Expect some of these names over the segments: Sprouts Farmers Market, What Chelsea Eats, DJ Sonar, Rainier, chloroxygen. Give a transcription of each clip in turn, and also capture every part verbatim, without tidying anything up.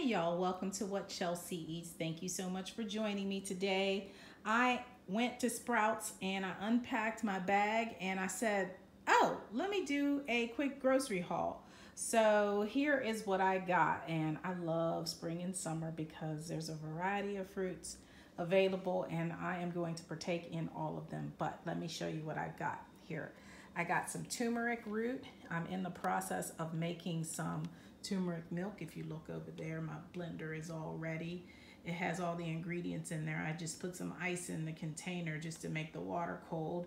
Hey y'all, welcome to What Chelsea Eats. Thank you so much for joining me today. I went to Sprouts and I unpacked my bag and I said, oh, let me do a quick grocery haul. So here is what I got, and I love spring and summer because there's a variety of fruits available and I am going to partake in all of them, but let me show you what I got here. I got some turmeric root. I'm in the process of making some turmeric milk. If you look over there, my blender is all ready. It has all the ingredients in there. I just put some ice in the container just to make the water cold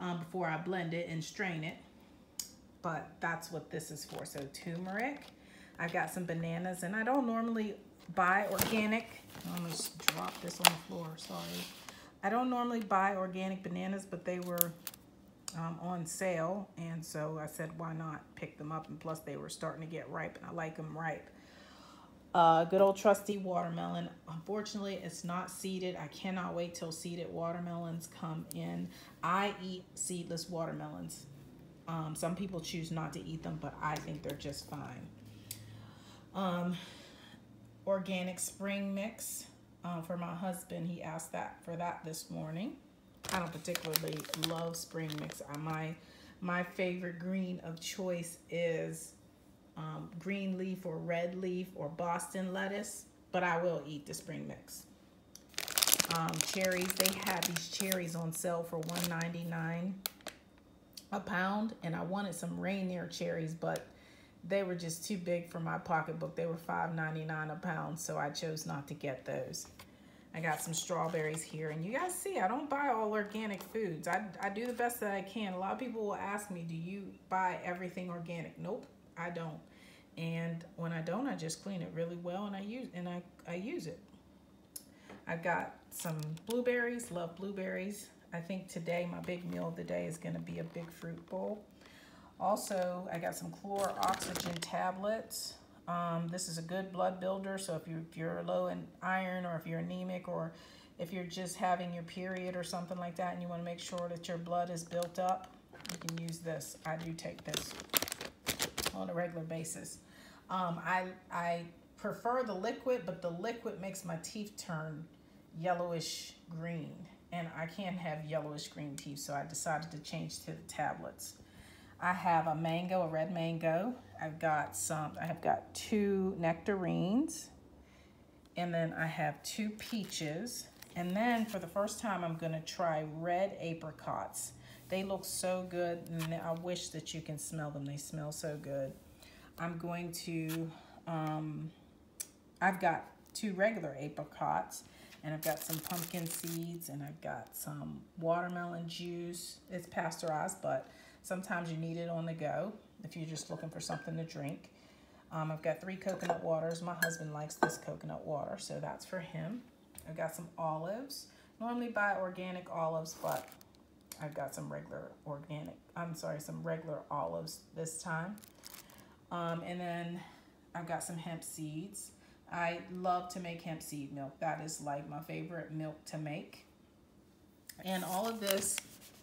um, before I blend it and strain it. But that's what this is for. So turmeric. I've got some bananas, and I don't normally buy organic. I almost dropped this on the floor, sorry. I don't normally buy organic bananas, but they were Um, on sale, and so I said, why not pick them up? And plus they were starting to get ripe, and I like them ripe. Uh, good old trusty watermelon. Unfortunately, it's not seeded. I cannot wait till seeded watermelons come in. I eat seedless watermelons. Um, some people choose not to eat them, but I think they're just fine. Um, organic spring mix uh, for my husband. He asked that for that this morning. I don't particularly love spring mix. My, my favorite green of choice is um, green leaf or red leaf or Boston lettuce, but I will eat the spring mix. Um, cherries, they had these cherries on sale for one ninety-nine a pound, and I wanted some Rainier cherries, but they were just too big for my pocketbook. They were five ninety-nine a pound, so I chose not to get those. I got some strawberries here, and you guys see, I don't buy all organic foods. I, I do the best that I can. A lot of people will ask me, do you buy everything organic? Nope, I don't. And when I don't, I just clean it really well, and I use and I, I use it. I've got some blueberries, love blueberries. I think today, my big meal of the day is gonna be a big fruit bowl. Also, I got some chloroxygen tablets. Um, this is a good blood builder, so if you're, if you're low in iron, or if you're anemic, or if you're just having your period or something like that and you want to make sure that your blood is built up, you can use this. I do take this on a regular basis. Um, I, I prefer the liquid, but the liquid makes my teeth turn yellowish green, and I can't have yellowish green teeth, so I decided to change to the tablets. I have a mango, a red mango. I've got some, I have got two nectarines, and then I have two peaches. And then for the first time, I'm gonna try red apricots. They look so good, and I wish that you can smell them. They smell so good. I'm going to, um, I've got two regular apricots, and I've got some pumpkin seeds, and I've got some watermelon juice. It's pasteurized, but sometimes you need it on the go if you're just looking for something to drink. Um, I've got three coconut waters. My husband likes this coconut water, so that's for him. I've got some olives. Normally buy organic olives, but I've got some regular organic, I'm sorry, some regular olives this time. Um, and then I've got some hemp seeds. I love to make hemp seed milk. That is like my favorite milk to make. And all of this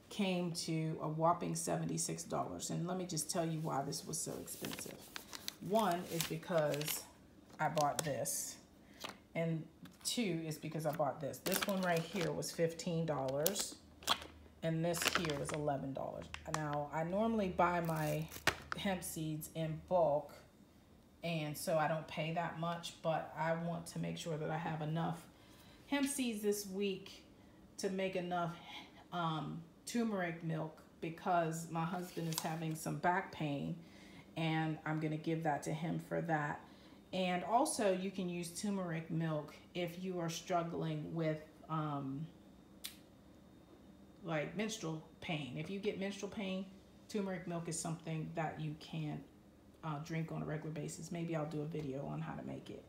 came to a whopping seventy-six dollars. And let me just tell you why this was so expensive. One is because I bought this, and two is because I bought this. This one right here was fifteen dollars, and this here was eleven dollars. Now, I normally buy my hemp seeds in bulk, and so I don't pay that much, but I want to make sure that I have enough hemp seeds this week to make enough um, turmeric milk, because my husband is having some back pain, and I'm going to give that to him for that. And also, you can use turmeric milk if you are struggling with um, like menstrual pain. If you get menstrual pain, turmeric milk is something that you can uh, drink on a regular basis. Maybe I'll do a video on how to make it.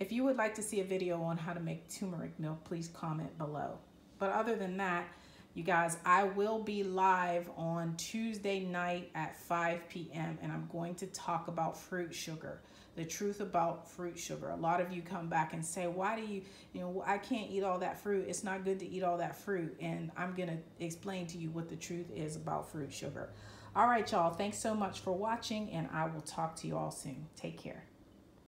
If you would like to see a video on how to make turmeric milk, please comment below. But other than that, you guys, I will be live on Tuesday night at five P M and I'm going to talk about fruit sugar, the truth about fruit sugar. A lot of you come back and say, why do you, you know, I can't eat all that fruit. It's not good to eat all that fruit. And I'm going to explain to you what the truth is about fruit sugar. All right, y'all. Thanks so much for watching, and I will talk to you all soon. Take care.